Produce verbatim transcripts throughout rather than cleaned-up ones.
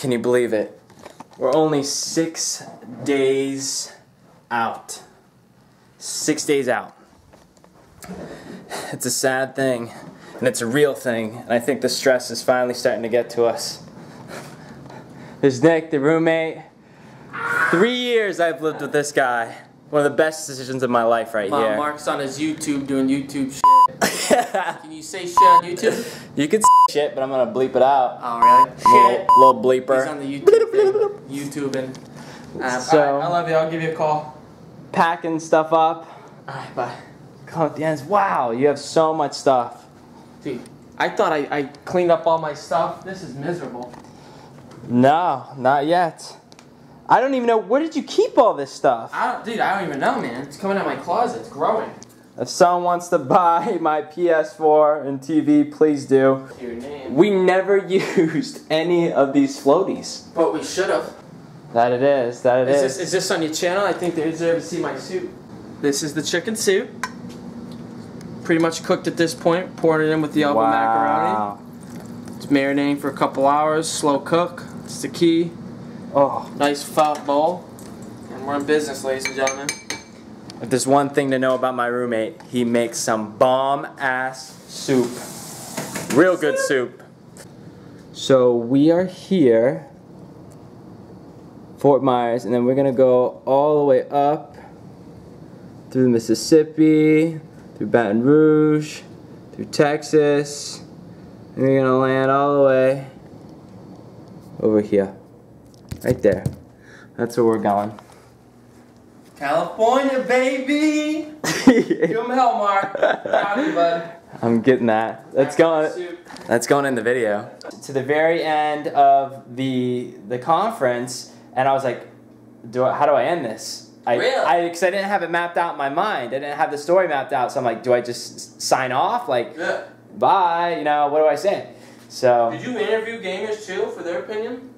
Can you believe it? We're only six days out. Six days out. It's a sad thing, and it's a real thing, and I think the stress is finally starting to get to us. There's Nick, the roommate. Three years I've lived with this guy. One of the best decisions of my life right Mom, here. Mark's on his YouTube doing YouTube shit. Can you say shit on YouTube? You can say shit, but I'm gonna bleep it out. Alright. Shit. Little, little bleeper. He's on the YouTube YouTube and uh, so, right, I love you, I'll give you a call. Packing stuff up. Alright, bye. Call at the ends. Wow, you have so much stuff. Dude, I thought I, I cleaned up all my stuff. This is miserable. No, not yet. I don't even know, where did you keep all this stuff? I don't, dude, I don't even know, man. It's coming out of my closet. It's growing. If someone wants to buy my P S four and T V, please do. Your name. We never used any of these floaties. But we should have. That it is. That it is. Is this, is this on your channel? I think they deserve to see my soup. This is the chicken soup. Pretty much cooked at this point. Poured it in with the elbow wow. macaroni. It's marinating for a couple hours. Slow cook. It's the key. Oh, nice fat bowl, and we're in business, ladies and gentlemen. If there's one thing to know about my roommate, he makes some bomb-ass soup. Real good soup. So we are here, Fort Myers, and then we're gonna go all the way up through Mississippi, through Baton Rouge, through Texas, and we're gonna land all the way over here. Right there. That's where we're going. California, baby! Give him hell, Mark. Proud of you, bud. I'm getting that. That's going, that's going in the video. To the very end of the the conference, and I was like, do I, how do I end this? I, really? Because I, I didn't have it mapped out in my mind. I didn't have the story mapped out, so I'm like, do I just sign off? Like, yeah. Bye, you know, what do I say? So. Did you interview gamers, too, for their opinion?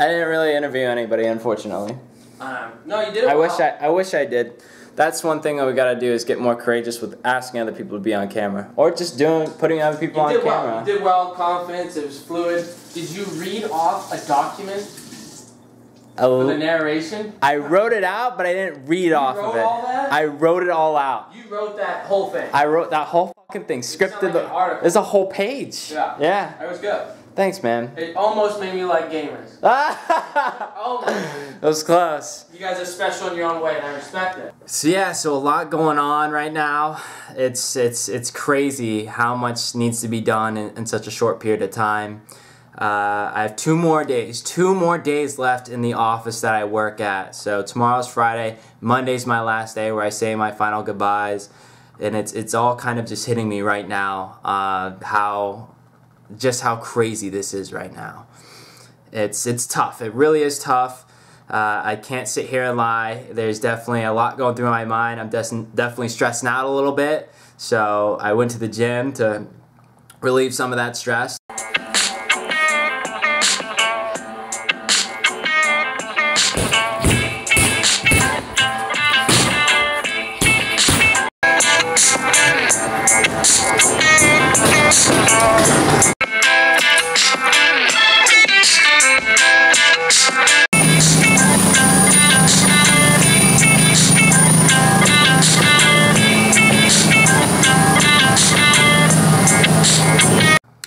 I didn't really interview anybody, unfortunately. Um, no, you did. I well. wish I, I wish I did. That's one thing that we gotta do is get more courageous with asking other people to be on camera, or just doing putting other people you on did camera. Well. You did well. Confidence. It was fluid. Did you read off a document for the narration? I wrote it out, but I didn't read you off wrote of it. All that? I wrote it all out. You wrote that whole thing. I wrote that whole fucking thing. Scripted. Like There's a whole page. Yeah. Yeah. That was good. Thanks, man. It almost made me like gamers. Almost. It was close. You guys are special in your own way, and I respect it. So yeah, so a lot going on right now. It's it's it's crazy how much needs to be done in, in such a short period of time. Uh, I have two more days, two more days left in the office that I work at. So tomorrow's Friday, Monday's my last day where I say my final goodbyes, and it's it's all kind of just hitting me right now. Uh, how. Just how crazy this is right now. It's it's tough. It really is tough. Uh, I can't sit here and lie. There's definitely a lot going through my mind. I'm definitely stressing out a little bit. So I went to the gym to relieve some of that stress.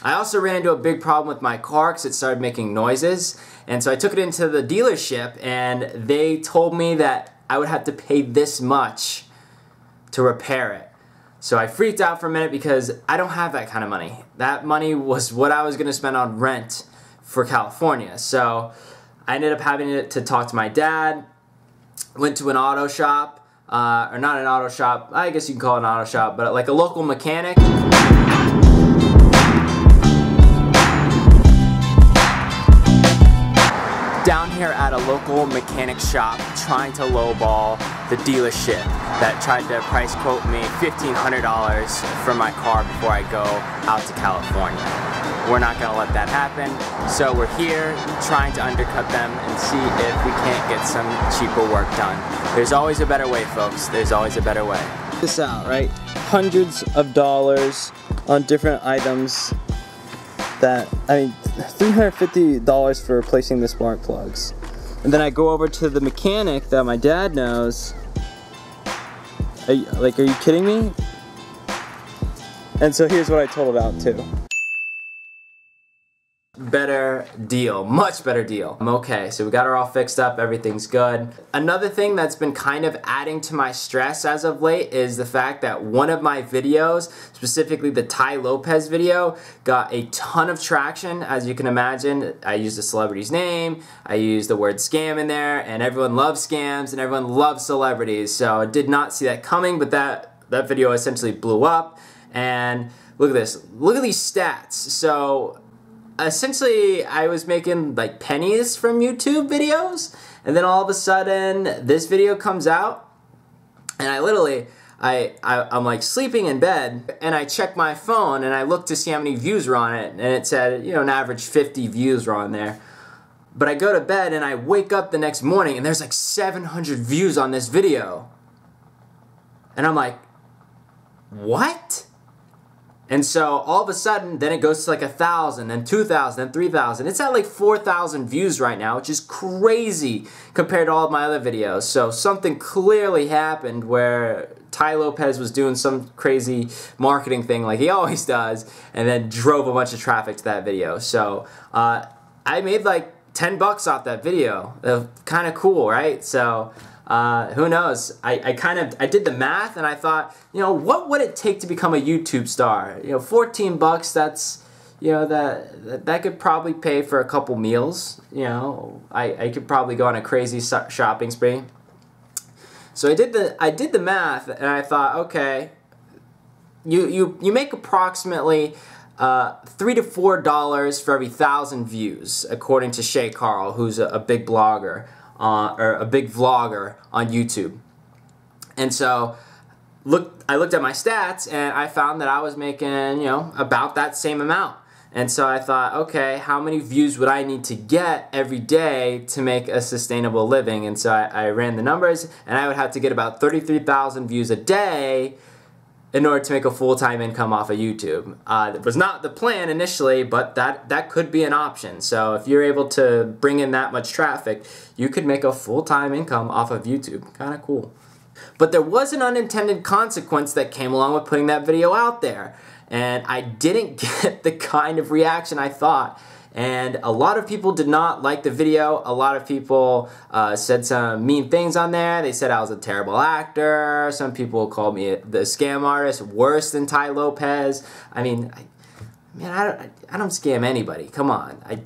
I also ran into a big problem with my car because it started making noises, and so I took it into the dealership, and they told me that I would have to pay this much to repair it. So I freaked out for a minute because I don't have that kind of money. That money was what I was going to spend on rent for California. So I ended up having to talk to my dad, went to an auto shop, uh, or not an auto shop, I guess you can call it an auto shop, but like a local mechanic. Down here at a local mechanic shop trying to lowball the dealership that tried to price quote me fifteen hundred dollars for my car before I go out to California. We're not going to let that happen, so we're here trying to undercut them and see if we can't get some cheaper work done. There's always a better way, folks. There's always a better way. Check this out, right? Hundreds of dollars on different items. that, I mean, three hundred fifty dollars for replacing the spark plugs. And then I go over to the mechanic that my dad knows. Are you, like, are you kidding me? And so here's what I totaled out too. Better deal, much better deal. Okay, so we got her all fixed up, everything's good. Another thing that's been kind of adding to my stress as of late is the fact that one of my videos, specifically the Tai Lopez video, got a ton of traction, as you can imagine. I used a celebrity's name, I used the word scam in there, and everyone loves scams and everyone loves celebrities, so I did not see that coming, but that, that video essentially blew up. And look at this, look at these stats. So essentially, I was making like pennies from YouTube videos, and then all of a sudden, this video comes out, and I literally, I, I, I'm like sleeping in bed, and I check my phone, and I look to see how many views were on it, and it said, you know, an average fifty views were on there. But I go to bed, and I wake up the next morning, and there's like seven hundred views on this video. And I'm like, what? And so all of a sudden, then it goes to like a thousand, then two thousand, then three thousand. It's at like four thousand views right now, which is crazy compared to all of my other videos. So something clearly happened where Tai Lopez was doing some crazy marketing thing, like he always does, and then drove a bunch of traffic to that video. So uh, I made like ten bucks off that video. Kind of cool, right? So. Uh, who knows? I, I kind of, I did the math and I thought, you know, what would it take to become a YouTube star? You know, fourteen bucks, that's, you know, that, that could probably pay for a couple meals. You know, I, I could probably go on a crazy shopping spree. So I did the, I did the math and I thought, okay, you, you, you make approximately Uh, three to four dollars for every thousand views, according to Shea Carl, who's a, a big blogger uh, or a big vlogger on YouTube. And so, look, I looked at my stats and I found that I was making, you know, about that same amount. And so I thought, okay, how many views would I need to get every day to make a sustainable living? And so I, I ran the numbers, and I would have to get about thirty-three thousand views a day in order to make a full-time income off of YouTube. Uh, that was not the plan initially, but that, that could be an option. So if you're able to bring in that much traffic, you could make a full-time income off of YouTube. Kind of cool. But there was an unintended consequence that came along with putting that video out there. And I didn't get the kind of reaction I thought. And a lot of people did not like the video. A lot of people uh, said some mean things on there. They said I was a terrible actor. Some people called me the scam artist, worse than Tai Lopez. I mean, I, man, I don't, I don't scam anybody. Come on, I,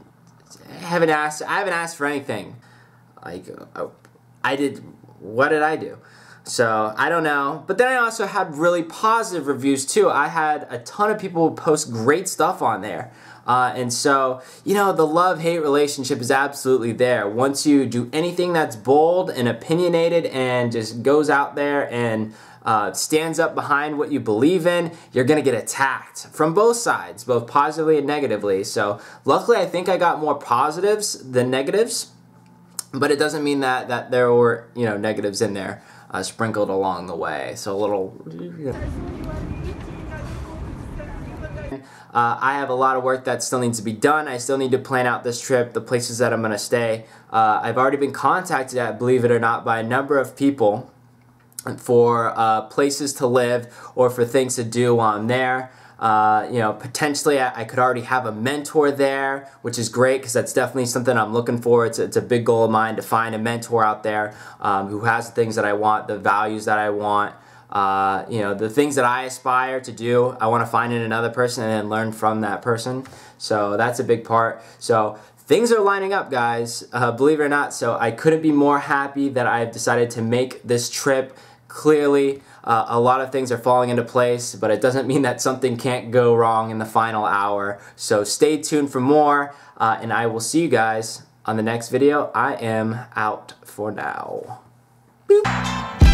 I haven't asked. I haven't asked for anything. Like, I, I did. What did I do? So, I don't know. But then I also had really positive reviews too. I had a ton of people post great stuff on there. Uh, and so, you know, the love-hate relationship is absolutely there. Once you do anything that's bold and opinionated and just goes out there and uh, stands up behind what you believe in, you're going to get attacked from both sides, both positively and negatively. So, luckily, I think I got more positives than negatives. But it doesn't mean that, that there were, you know, negatives in there. Uh, sprinkled along the way, so a little... Uh, I have a lot of work that still needs to be done. I still need to plan out this trip, the places that I'm going to stay. Uh, I've already been contacted, at, believe it or not, by a number of people for uh, places to live or for things to do while I'm there. Uh, you know, potentially I, I could already have a mentor there, which is great because that's definitely something I'm looking for. It's, it's a big goal of mine to find a mentor out there um, who has the things that I want, the values that I want, uh, you know, the things that I aspire to do. I want to find in another person and then learn from that person. So that's a big part. So things are lining up, guys, uh, believe it or not. So I couldn't be more happy that I've decided to make this trip. Clearly, uh, a lot of things are falling into place, but it doesn't mean that something can't go wrong in the final hour. So stay tuned for more, uh, and I will see you guys on the next video. I am out for now. Boop.